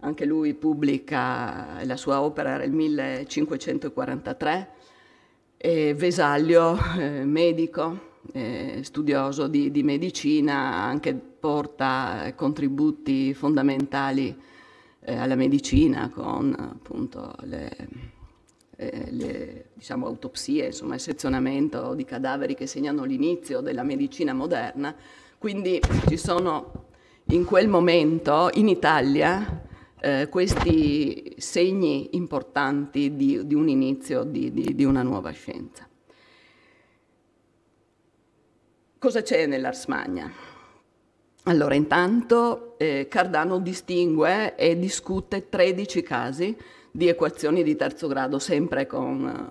anche lui pubblica la sua opera, era il 1543, e Vesalio, medico, studioso di medicina, anche porta contributi fondamentali alla medicina con appunto le diciamo, autopsie, insomma il sezionamento di cadaveri che segnano l'inizio della medicina moderna. Quindi ci sono in quel momento in Italia questi segni importanti di un inizio di una nuova scienza. Cosa c'è nell'Ars Magna? Allora, intanto Cardano distingue e discute 13 casi di equazioni di terzo grado, sempre con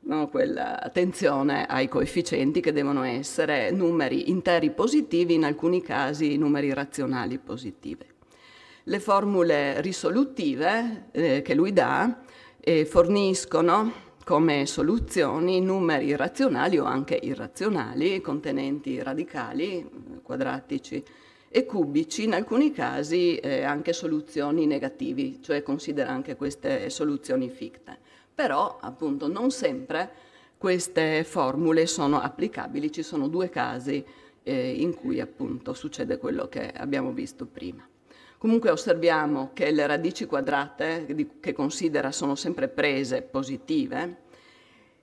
no, quella attenzione ai coefficienti che devono essere numeri interi positivi, in alcuni casi numeri razionali positivi. Le formule risolutive che lui dà forniscono come soluzioni numeri razionali o anche irrazionali contenenti radicali, quadratici e cubici, in alcuni casi anche soluzioni negativi, cioè considera anche queste soluzioni ficte. Però appunto non sempre queste formule sono applicabili, ci sono due casi in cui appunto succede quello che abbiamo visto prima. Comunque osserviamo che le radici quadrate che considera sono sempre prese positive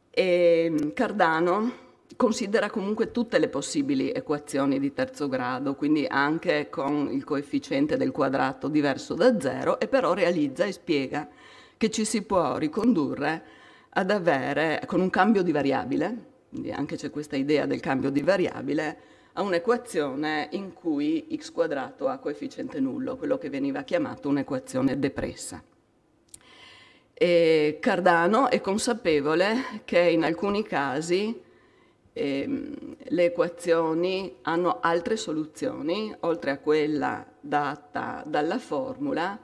e Cardano considera comunque tutte le possibili equazioni di terzo grado, quindi anche con il coefficiente del quadrato diverso da zero, e però realizza e spiega che ci si può ricondurre ad avere, con un cambio di variabile, quindi anche c'è questa idea del cambio di variabile, a un'equazione in cui x quadrato ha coefficiente nullo, quello che veniva chiamato un'equazione depressa. E Cardano è consapevole che in alcuni casi le equazioni hanno altre soluzioni, oltre a quella data dalla formula,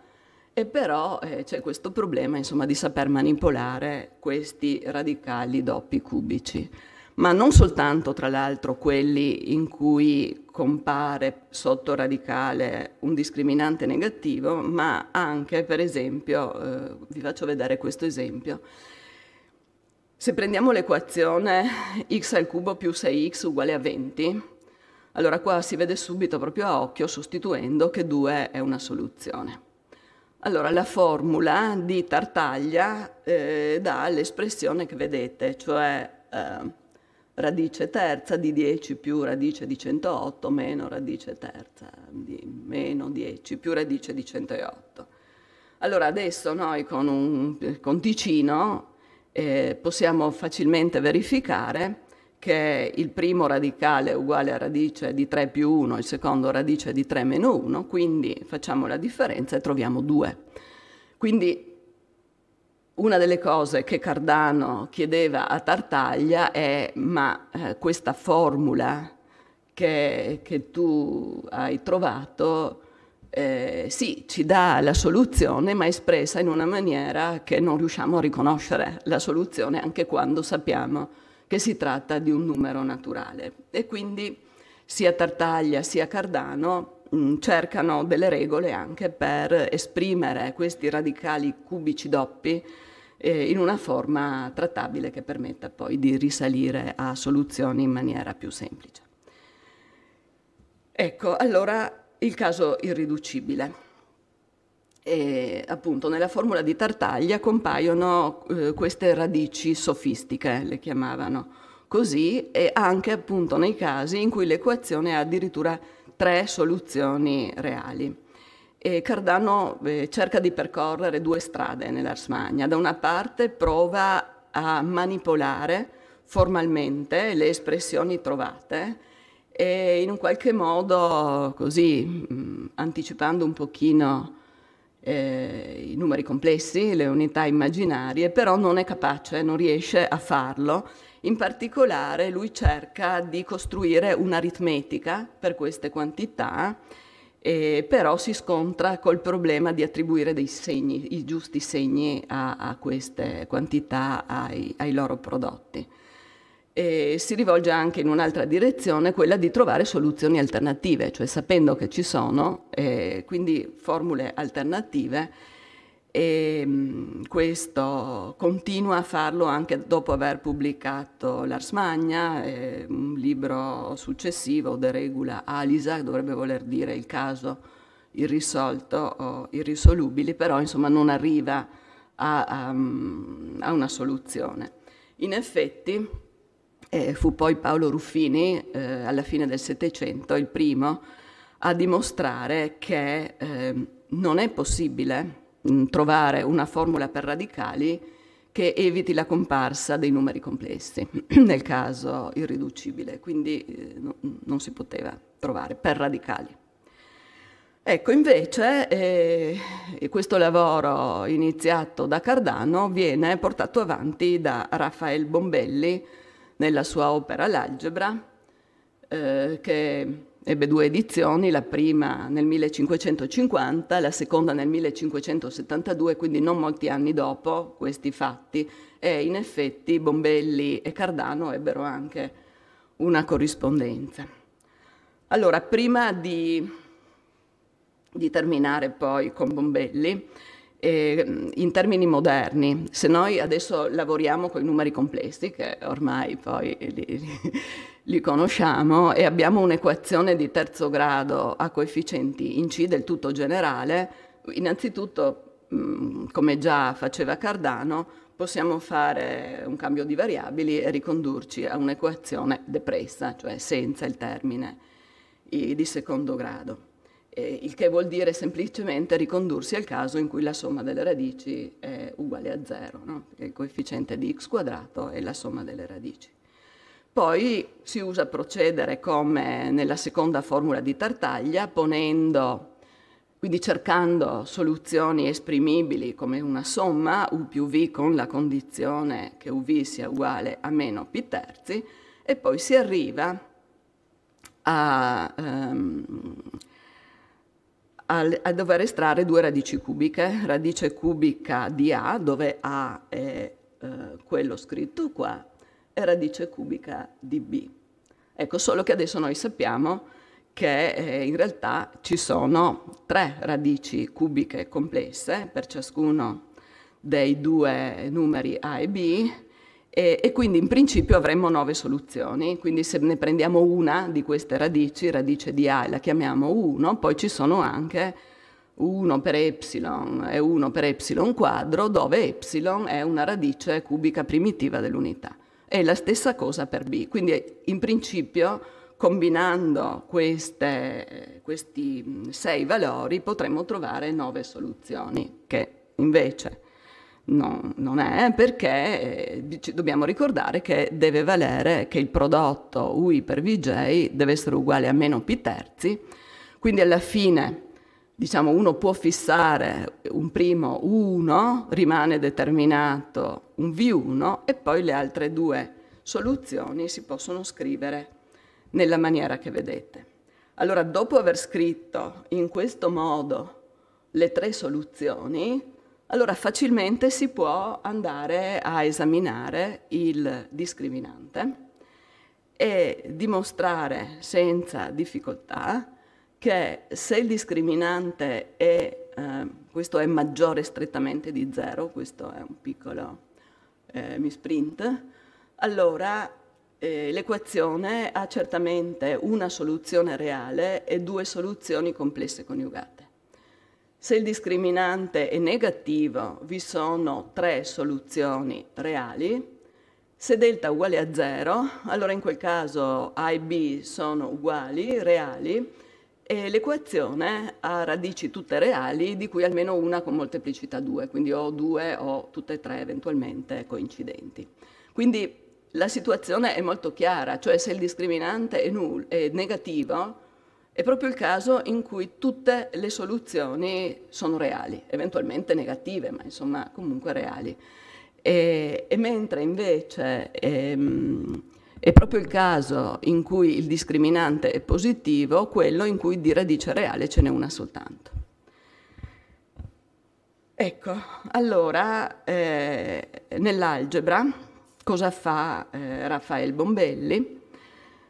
e però c'è questo problema insomma, di saper manipolare questi radicali doppi cubici, ma non soltanto tra l'altro quelli in cui compare sotto radicale un discriminante negativo, ma anche per esempio, vi faccio vedere questo esempio, se prendiamo l'equazione x al cubo più 6x uguale a 20, allora qua si vede subito proprio a occhio sostituendo che 2 è una soluzione. Allora, la formula di Tartaglia dà l'espressione che vedete, cioè radice terza di 10 più radice di 108 meno radice terza di meno 10 più radice di 108. Allora, adesso noi con Ticino possiamo facilmente verificare che il primo radicale è uguale a radice di 3 più 1, il secondo radice di 3 meno 1, quindi facciamo la differenza e troviamo 2. Quindi una delle cose che Cardano chiedeva a Tartaglia è: ma questa formula che tu hai trovato, sì, ci dà la soluzione, ma espressa in una maniera che non riusciamo a riconoscere la soluzione, anche quando sappiamo che si tratta di un numero naturale. E quindi sia Tartaglia sia Cardano cercano delle regole anche per esprimere questi radicali cubici doppi in una forma trattabile che permetta poi di risalire a soluzioni in maniera più semplice. Ecco, allora il caso irriducibile. E appunto nella formula di Tartaglia compaiono queste radici sofistiche, le chiamavano così, e anche appunto nei casi in cui l'equazione ha addirittura 3 soluzioni reali. E Cardano cerca di percorrere 2 strade nell'Ars Magna. Da una parte prova a manipolare formalmente le espressioni trovate e in un qualche modo, così anticipando un pochino i numeri complessi, le unità immaginarie, però non è capace, non riesce a farlo. In particolare lui cerca di costruire un'aritmetica per queste quantità, però si scontra col problema di attribuire dei segni, i giusti segni a queste quantità, ai loro prodotti. E si rivolge anche in un'altra direzione, quella di trovare soluzioni alternative, cioè sapendo che ci sono, quindi formule alternative, e questo continua a farlo anche dopo aver pubblicato l'Ars Magna. Un libro successivo, De Regula Alisa, dovrebbe voler dire il caso irrisolto o irrisolubili, però insomma non arriva a una soluzione. In effetti fu poi Paolo Ruffini, alla fine del Settecento, il primo a dimostrare che non è possibile trovare una formula per radicali che eviti la comparsa dei numeri complessi nel caso irriducibile, quindi non si poteva trovare per radicali. Ecco, invece questo lavoro iniziato da Cardano viene portato avanti da Raffaele Bombelli nella sua opera L'algebra, che ebbe 2 edizioni, la prima nel 1550, la seconda nel 1572, quindi non molti anni dopo questi fatti, e in effetti Bombelli e Cardano ebbero anche una corrispondenza. Allora, prima di terminare poi con Bombelli, in termini moderni, se noi adesso lavoriamo con i numeri complessi, che ormai poi li conosciamo, e abbiamo un'equazione di terzo grado a coefficienti in C del tutto generale, innanzitutto, come già faceva Cardano, possiamo fare un cambio di variabili e ricondurci a un'equazione depressa, cioè senza il termine di secondo grado. Il che vuol dire semplicemente ricondursi al caso in cui la somma delle radici è uguale a 0, no? Il coefficiente di x quadrato è la somma delle radici. Poi si usa procedere come nella seconda formula di Tartaglia, ponendo, quindi cercando soluzioni esprimibili come una somma u più v con la condizione che uv sia uguale a meno p terzi, e poi si arriva a dover estrarre 2 radici cubiche, radice cubica di A, dove A è quello scritto qua, e radice cubica di B. Ecco, solo che adesso noi sappiamo che in realtà ci sono 3 radici cubiche complesse per ciascuno dei 2 numeri A e B, e quindi in principio avremmo 9 soluzioni, quindi se ne prendiamo una di queste radici, radice di A, e la chiamiamo 1, poi ci sono anche 1 per epsilon e 1 per epsilon quadro, dove epsilon è una radice cubica primitiva dell'unità. È la stessa cosa per B, quindi in principio combinando questi 6 valori potremmo trovare 9 soluzioni, che invece non è, perché dobbiamo ricordare che deve valere che il prodotto UI per Vj deve essere uguale a meno P terzi, quindi alla fine diciamo uno può fissare un primo U1, rimane determinato un V1 e poi le altre due soluzioni si possono scrivere nella maniera che vedete. Allora, dopo aver scritto in questo modo le tre soluzioni, allora facilmente si può andare a esaminare il discriminante e dimostrare senza difficoltà che se il discriminante è, questo è maggiore strettamente di 0, questo è un piccolo misprint, allora l'equazione ha certamente una soluzione reale e due soluzioni complesse coniugate. Se il discriminante è negativo, vi sono tre soluzioni reali. Se delta è uguale a 0, allora in quel caso A e B sono uguali, reali, e l'equazione ha radici tutte reali, di cui almeno una con molteplicità 2, quindi o due o tutte e tre eventualmente coincidenti. Quindi la situazione è molto chiara, cioè se il discriminante è negativo, è proprio il caso in cui tutte le soluzioni sono reali, eventualmente negative, ma insomma comunque reali. E mentre invece è proprio il caso in cui il discriminante è positivo, quello in cui di radice reale ce n'è una soltanto. Ecco, allora nell'algebra cosa fa Raffaele Bombelli?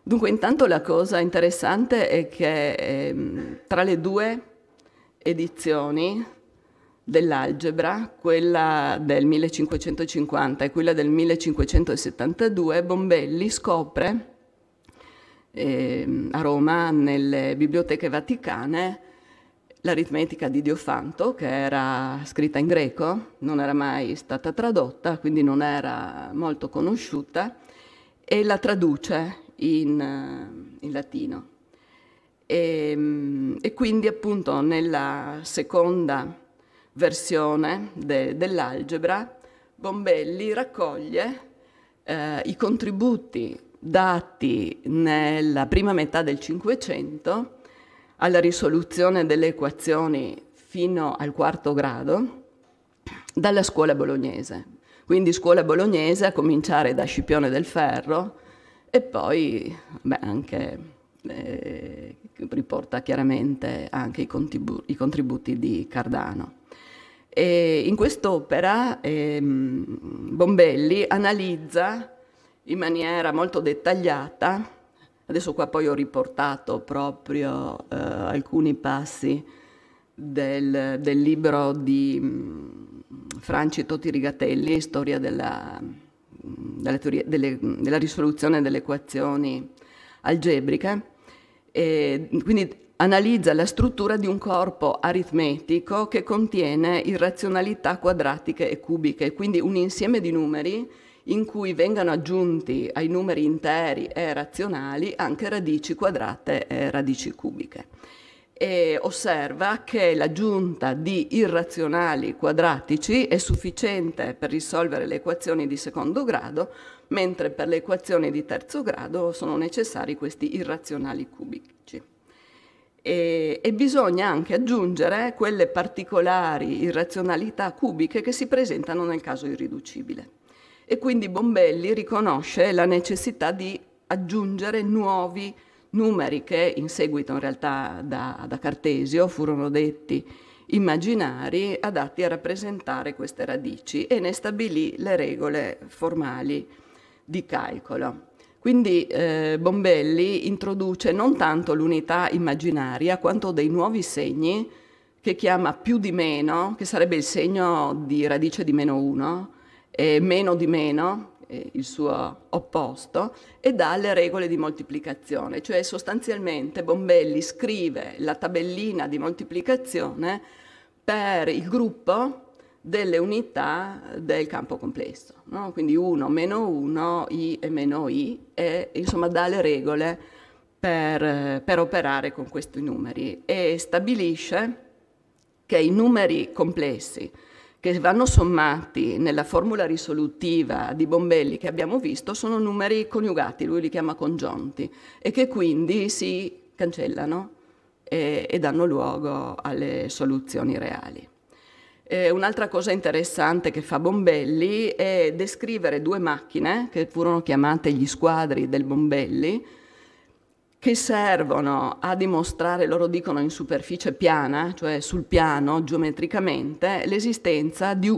Dunque, intanto la cosa interessante è che tra le due edizioni dell'algebra, quella del 1550 e quella del 1572, Bombelli scopre a Roma, nelle biblioteche vaticane, l'aritmetica di Diofanto, che era scritta in greco, non era mai stata tradotta, quindi non era molto conosciuta, e la traduce in latino. E quindi appunto nella seconda versione dell'algebra Bombelli raccoglie i contributi dati nella prima metà del Cinquecento alla risoluzione delle equazioni fino al quarto grado dalla scuola bolognese. Quindi scuola bolognese a cominciare da Scipione del Ferro, e poi beh, anche, riporta chiaramente anche i contributi di Cardano. E in quest'opera Bombelli analizza in maniera molto dettagliata, adesso qua poi ho riportato proprio alcuni passi del libro di Francesco Tirigatelli, Storia della risoluzione delle equazioni algebriche, e quindi analizza la struttura di un corpo aritmetico che contiene irrazionalità quadratiche e cubiche, quindi un insieme di numeri in cui vengano aggiunti ai numeri interi e razionali anche radici quadrate e radici cubiche. E osserva che l'aggiunta di irrazionali quadratici è sufficiente per risolvere le equazioni di secondo grado, mentre per le equazioni di terzo grado sono necessari questi irrazionali cubici. E bisogna anche aggiungere quelle particolari irrazionalità cubiche che si presentano nel caso irriducibile. E quindi Bombelli riconosce la necessità di aggiungere nuovi numeri che in seguito in realtà da Cartesio furono detti immaginari, adatti a rappresentare queste radici, e ne stabilì le regole formali di calcolo. Quindi Bombelli introduce non tanto l'unità immaginaria quanto dei nuovi segni che chiama più di meno, che sarebbe il segno di radice di meno 1, e meno di meno, il suo opposto, e dalle regole di moltiplicazione, cioè sostanzialmente Bombelli scrive la tabellina di moltiplicazione per il gruppo delle unità del campo complesso, no? Quindi 1, meno 1, i e meno i, e insomma dà le regole per operare con questi numeri, e stabilisce che i numeri complessi che vanno sommati nella formula risolutiva di Bombelli che abbiamo visto sono numeri coniugati, lui li chiama congiunti, e che quindi si cancellano e danno luogo alle soluzioni reali. Un'altra cosa interessante che fa Bombelli è descrivere due macchine che furono chiamate gli squadri del Bombelli, che servono a dimostrare, loro dicono in superficie piana, cioè sul piano geometricamente, l'esistenza di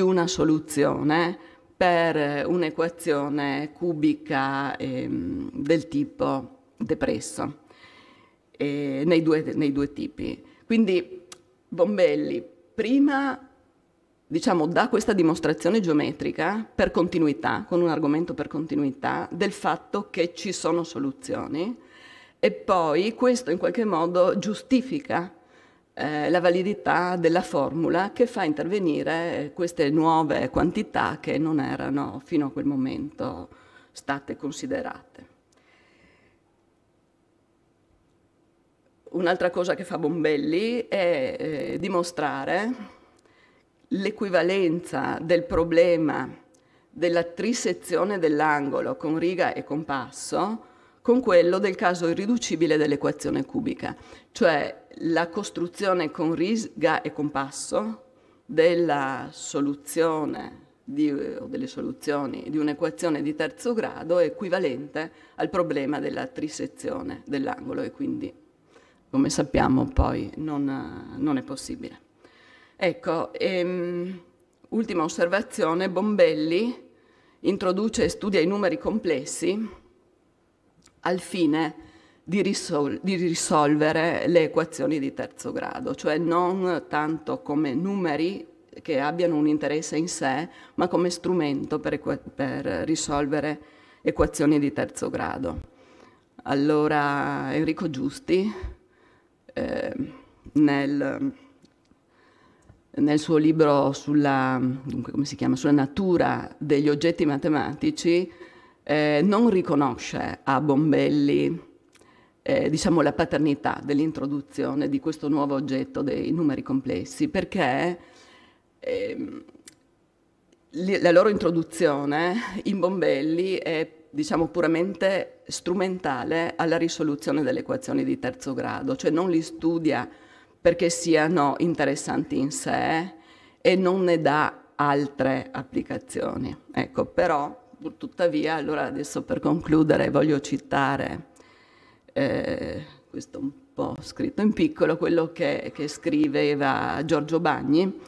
una soluzione per un'equazione cubica del tipo depresso, nei due tipi. Quindi Bombelli prima, diciamo, dà questa dimostrazione geometrica per continuità, con un argomento per continuità, del fatto che ci sono soluzioni, e poi questo in qualche modo giustifica la validità della formula che fa intervenire queste nuove quantità che non erano fino a quel momento state considerate. Un'altra cosa che fa Bombelli è dimostrare l'equivalenza del problema della trisezione dell'angolo con riga e compasso con quello del caso irriducibile dell'equazione cubica, cioè la costruzione con riga e compasso della soluzione o delle soluzioni di un'equazione di terzo grado è equivalente al problema della trisezione dell'angolo, e quindi, come sappiamo, poi non è possibile. Ecco, ultima osservazione, Bombelli introduce e studia i numeri complessi al fine di risolvere le equazioni di terzo grado, cioè non tanto come numeri che abbiano un interesse in sé, ma come strumento per risolvere equazioni di terzo grado. Allora, Enrico Giusti, nel suo libro sulla natura degli oggetti matematici, non riconosce a Bombelli la paternità dell'introduzione di questo nuovo oggetto dei numeri complessi, perché la loro introduzione in Bombelli è puramente strumentale alla risoluzione delle equazioni di terzo grado, cioè non li studia perché siano interessanti in sé e non ne dà altre applicazioni. Ecco, però, tuttavia, allora adesso per concludere voglio citare, questo un po' scritto in piccolo, quello che scriveva Giorgio Bagni,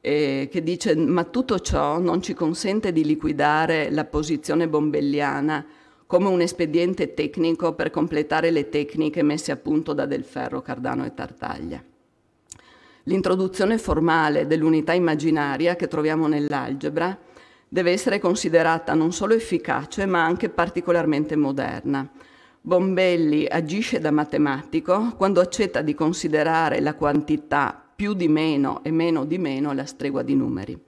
che dice: ma tutto ciò non ci consente di liquidare la posizione bombelliana come un espediente tecnico per completare le tecniche messe a punto da Del Ferro, Cardano e Tartaglia. L'introduzione formale dell'unità immaginaria che troviamo nell'algebra deve essere considerata non solo efficace, ma anche particolarmente moderna. Bombelli agisce da matematico quando accetta di considerare la quantità più di meno e meno di meno la stregua di numeri.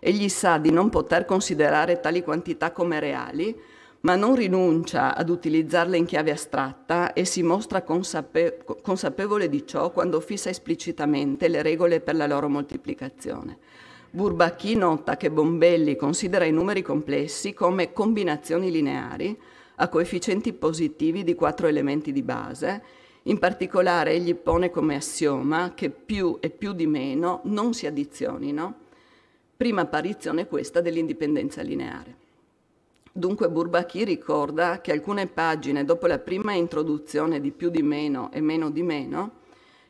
Egli sa di non poter considerare tali quantità come reali, ma non rinuncia ad utilizzarle in chiave astratta e si mostra consapevole di ciò quando fissa esplicitamente le regole per la loro moltiplicazione. Bourbaki nota che Bombelli considera i numeri complessi come combinazioni lineari a coefficienti positivi di 4 elementi di base. In particolare egli pone come assioma che più e più di meno non si addizionino, prima apparizione questa dell'indipendenza lineare. Dunque Bourbaki ricorda che alcune pagine dopo la prima introduzione di più di meno e meno di meno,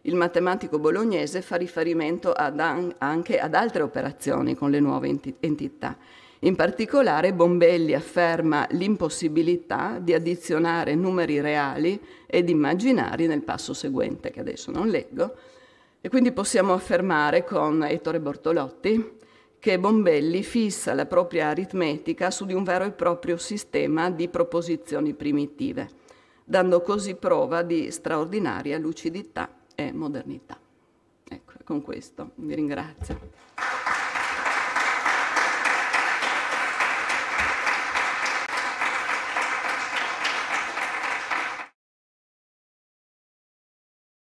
il matematico bolognese fa riferimento anche ad altre operazioni con le nuove entità. In particolare Bombelli afferma l'impossibilità di addizionare numeri reali ed immaginari nel passo seguente, che adesso non leggo, e quindi possiamo affermare con Ettore Bortolotti che Bombelli fissa la propria aritmetica su di un vero e proprio sistema di proposizioni primitive, dando così prova di straordinaria lucidità e modernità. Ecco, con questo vi ringrazio.